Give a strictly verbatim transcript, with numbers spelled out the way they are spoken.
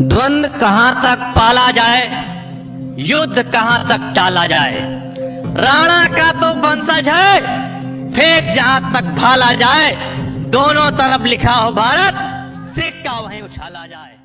द्वंद्व कहां तक पाला जाए, युद्ध कहां तक टाला जाए। राणा का तो वंशज है, फेंक जहां तक भाला जाए। दोनों तरफ लिखा हो भारत, सिक्का वहीं उछाला जाए।